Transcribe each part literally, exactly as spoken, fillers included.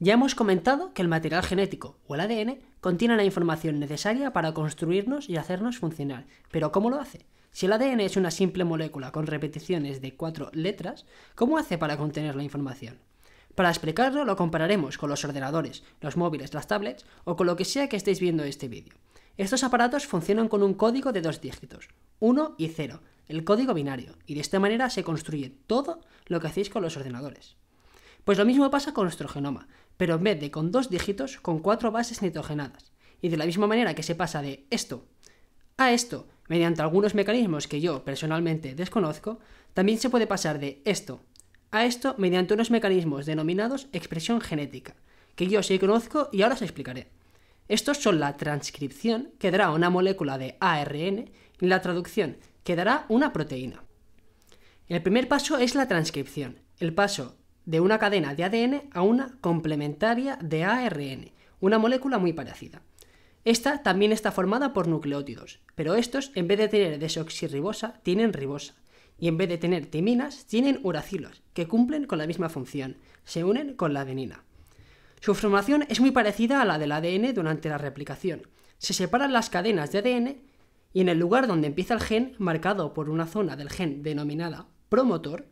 Ya hemos comentado que el material genético o el A D N contiene la información necesaria para construirnos y hacernos funcionar. Pero ¿cómo lo hace? Si el A D N es una simple molécula con repeticiones de cuatro letras, ¿cómo hace para contener la información? Para explicarlo lo compararemos con los ordenadores, los móviles, las tablets o con lo que sea que estéis viendo este vídeo. Estos aparatos funcionan con un código de dos dígitos, uno y cero, el código binario, y de esta manera se construye todo lo que hacéis con los ordenadores. Pues lo mismo pasa con nuestro genoma, pero en vez de con dos dígitos, con cuatro bases nitrogenadas. Y de la misma manera que se pasa de esto a esto, mediante algunos mecanismos que yo personalmente desconozco, también se puede pasar de esto a esto mediante unos mecanismos denominados expresión genética, que yo sí conozco y ahora os explicaré. Estos son la transcripción, que dará una molécula de A R N, y la traducción, que dará una proteína. El primer paso es la transcripción, el paso de una cadena de A D N a una complementaria de A R N, una molécula muy parecida. Esta también está formada por nucleótidos, pero estos, en vez de tener desoxirribosa, tienen ribosa, y en vez de tener timinas, tienen uracilos, que cumplen con la misma función, se unen con la adenina. Su formación es muy parecida a la del A D N durante la replicación. Se separan las cadenas de A D N y en el lugar donde empieza el gen, marcado por una zona del gen denominada promotor,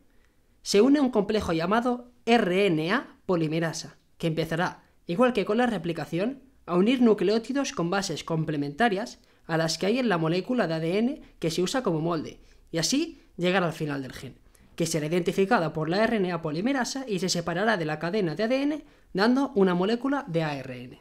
se une un complejo llamado R N A polimerasa, que empezará, igual que con la replicación, a unir nucleótidos con bases complementarias a las que hay en la molécula de A D N que se usa como molde, y así llegar al final del gen, que será identificada por la R N A polimerasa y se separará de la cadena de A D N dando una molécula de A R N.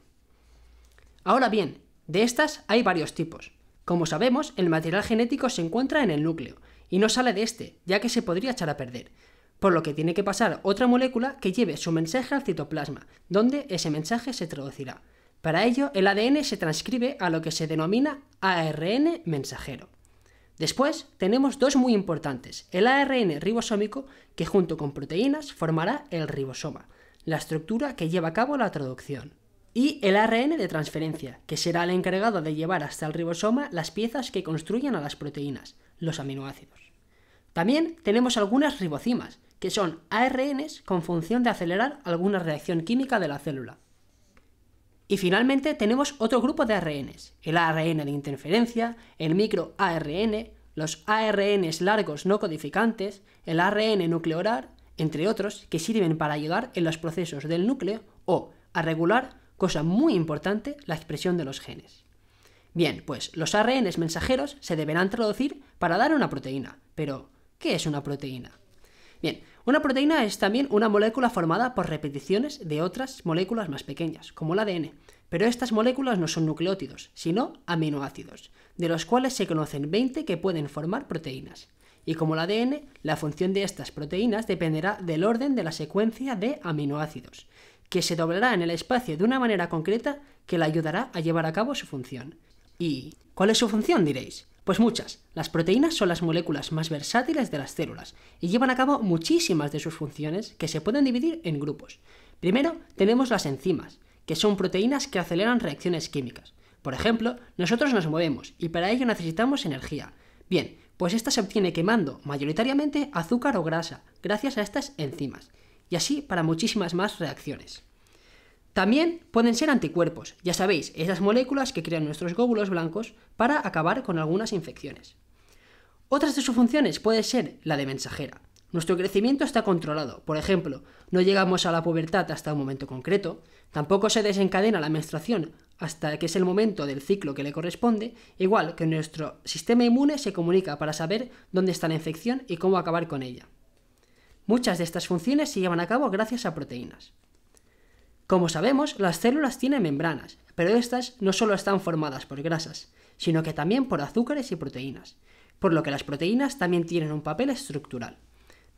Ahora bien, de estas hay varios tipos. Como sabemos, el material genético se encuentra en el núcleo y no sale de este, ya que se podría echar a perder, por lo que tiene que pasar otra molécula que lleve su mensaje al citoplasma, donde ese mensaje se traducirá. Para ello, el A D N se transcribe a lo que se denomina A R N mensajero. Después tenemos dos muy importantes, el A R N ribosómico, que junto con proteínas formará el ribosoma, la estructura que lleva a cabo la traducción, y el A R N de transferencia, que será el encargado de llevar hasta el ribosoma las piezas que construyen a las proteínas, los aminoácidos. También tenemos algunas ribozimas, que son A R Ns con función de acelerar alguna reacción química de la célula. Y finalmente tenemos otro grupo de A R Ns, el A R N de interferencia, el microARN, los A R Ns largos no codificantes, el A R N nuclear, entre otros, que sirven para ayudar en los procesos del núcleo o a regular, cosa muy importante, la expresión de los genes. Bien, pues los A R Ns mensajeros se deberán traducir para dar una proteína. Pero, ¿qué es una proteína? Bien, una proteína es también una molécula formada por repeticiones de otras moléculas más pequeñas, como el A D N, pero estas moléculas no son nucleótidos, sino aminoácidos, de los cuales se conocen veinte que pueden formar proteínas. Y como el A D N, la función de estas proteínas dependerá del orden de la secuencia de aminoácidos, que se doblará en el espacio de una manera concreta que la ayudará a llevar a cabo su función. ¿Y cuál es su función, diréis? Pues muchas. Las proteínas son las moléculas más versátiles de las células y llevan a cabo muchísimas de sus funciones que se pueden dividir en grupos. Primero tenemos las enzimas, que son proteínas que aceleran reacciones químicas. Por ejemplo, nosotros nos movemos y para ello necesitamos energía. Bien, pues esta se obtiene quemando mayoritariamente azúcar o grasa, gracias a estas enzimas, y así para muchísimas más reacciones. También pueden ser anticuerpos, ya sabéis, esas moléculas que crean nuestros glóbulos blancos para acabar con algunas infecciones. Otras de sus funciones puede ser la de mensajera. Nuestro crecimiento está controlado, por ejemplo, no llegamos a la pubertad hasta un momento concreto, tampoco se desencadena la menstruación hasta que es el momento del ciclo que le corresponde, igual que nuestro sistema inmune se comunica para saber dónde está la infección y cómo acabar con ella. Muchas de estas funciones se llevan a cabo gracias a proteínas. Como sabemos, las células tienen membranas, pero estas no solo están formadas por grasas, sino que también por azúcares y proteínas, por lo que las proteínas también tienen un papel estructural.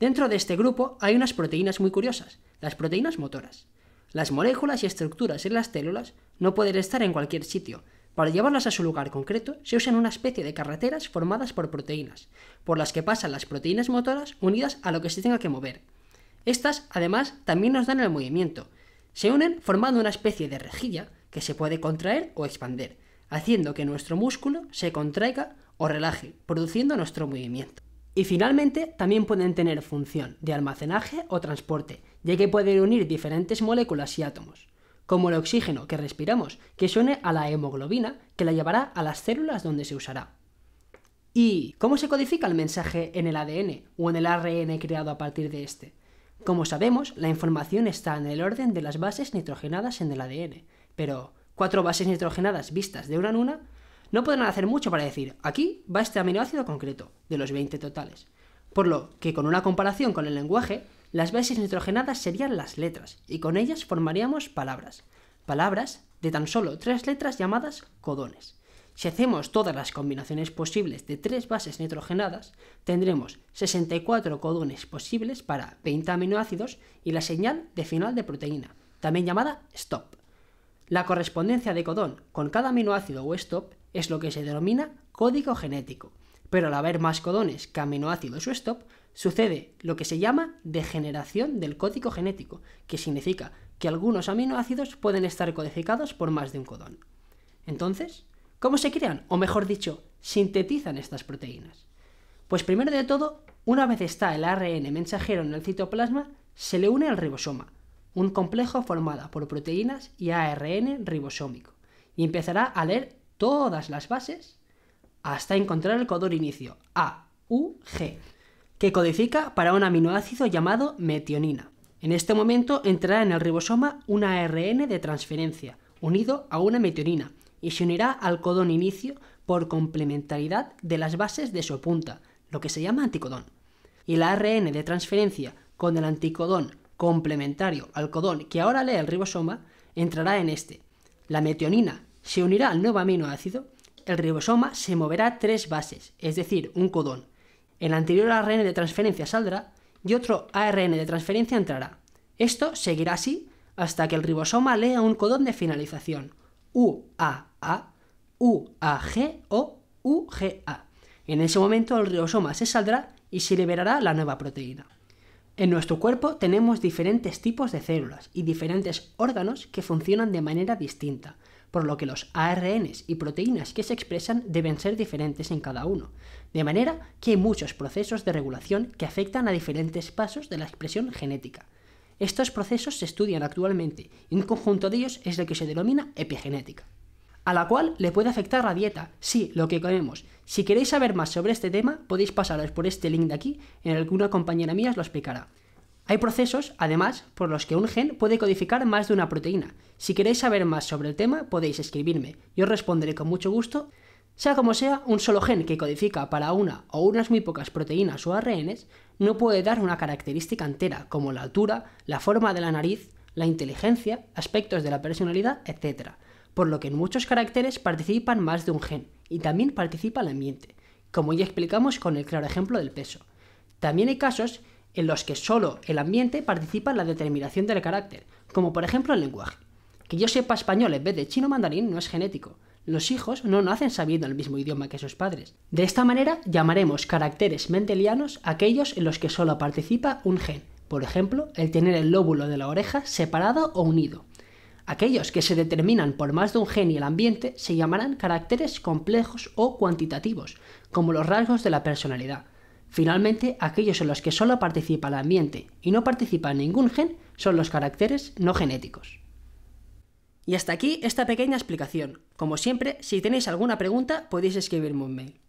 Dentro de este grupo hay unas proteínas muy curiosas, las proteínas motoras. Las moléculas y estructuras en las células no pueden estar en cualquier sitio. Para llevarlas a su lugar concreto se usan una especie de carreteras formadas por proteínas, por las que pasan las proteínas motoras unidas a lo que se tenga que mover. Estas, además, también nos dan el movimiento. Se unen formando una especie de rejilla que se puede contraer o expander, haciendo que nuestro músculo se contraiga o relaje, produciendo nuestro movimiento. Y finalmente también pueden tener función de almacenaje o transporte, ya que puede unir diferentes moléculas y átomos, como el oxígeno que respiramos, que se une a la hemoglobina, que la llevará a las células donde se usará. ¿Y cómo se codifica el mensaje en el A D N o en el A R N creado a partir de este? Como sabemos, la información está en el orden de las bases nitrogenadas en el A D N, pero cuatro bases nitrogenadas vistas de una en una no pueden hacer mucho para decir, aquí va este aminoácido concreto, de los veinte totales. Por lo que con una comparación con el lenguaje, las bases nitrogenadas serían las letras, y con ellas formaríamos palabras. Palabras de tan solo tres letras llamadas codones. Si hacemos todas las combinaciones posibles de tres bases nitrogenadas, tendremos sesenta y cuatro codones posibles para veinte aminoácidos y la señal de final de proteína, también llamada stop. La correspondencia de codón con cada aminoácido o stop es lo que se denomina código genético, pero al haber más codones que aminoácidos o stop, sucede lo que se llama degeneración del código genético, que significa que algunos aminoácidos pueden estar codificados por más de un codón. Entonces, ¿cómo se crean, o mejor dicho, sintetizan estas proteínas? Pues primero de todo, una vez está el A R N mensajero en el citoplasma, se le une al ribosoma, un complejo formado por proteínas y A R N ribosómico, y empezará a leer todas las bases hasta encontrar el codón inicio, A U G, que codifica para un aminoácido llamado metionina. En este momento entrará en el ribosoma un A R N de transferencia, unido a una metionina, y se unirá al codón inicio por complementariedad de las bases de su punta, lo que se llama anticodón. Y el A R N de transferencia con el anticodón complementario al codón que ahora lee el ribosoma entrará en este. La metionina se unirá al nuevo aminoácido, el ribosoma se moverá tres bases, es decir, un codón. El anterior A R N de transferencia saldrá y otro A R N de transferencia entrará. Esto seguirá así hasta que el ribosoma lea un codón de finalización, U A A, U A G o U G A. En ese momento el ribosoma se saldrá y se liberará la nueva proteína. En nuestro cuerpo tenemos diferentes tipos de células y diferentes órganos que funcionan de manera distinta, por lo que los A R Ns y proteínas que se expresan deben ser diferentes en cada uno, de manera que hay muchos procesos de regulación que afectan a diferentes pasos de la expresión genética. Estos procesos se estudian actualmente y un conjunto de ellos es lo que se denomina epigenética, a la cual le puede afectar la dieta, sí, lo que comemos. Si queréis saber más sobre este tema, podéis pasaros por este link de aquí, en el que una compañera mía os lo explicará. Hay procesos, además, por los que un gen puede codificar más de una proteína. Si queréis saber más sobre el tema, podéis escribirme, yo os responderé con mucho gusto. Sea como sea, un solo gen que codifica para una o unas muy pocas proteínas o A R Ns no puede dar una característica entera, como la altura, la forma de la nariz, la inteligencia, aspectos de la personalidad, etcétera. Por lo que en muchos caracteres participan más de un gen, y también participa el ambiente, como ya explicamos con el claro ejemplo del peso. También hay casos en los que solo el ambiente participa en la determinación del carácter, como por ejemplo el lenguaje. Que yo sepa español en vez de chino mandarín no es genético. Los hijos no nacen sabiendo el mismo idioma que sus padres. De esta manera llamaremos caracteres mendelianos aquellos en los que solo participa un gen, por ejemplo, el tener el lóbulo de la oreja separado o unido. Aquellos que se determinan por más de un gen y el ambiente se llamarán caracteres complejos o cuantitativos, como los rasgos de la personalidad. Finalmente, aquellos en los que solo participa el ambiente y no participa ningún gen son los caracteres no genéticos. Y hasta aquí esta pequeña explicación. Como siempre, si tenéis alguna pregunta podéis escribirme un mail.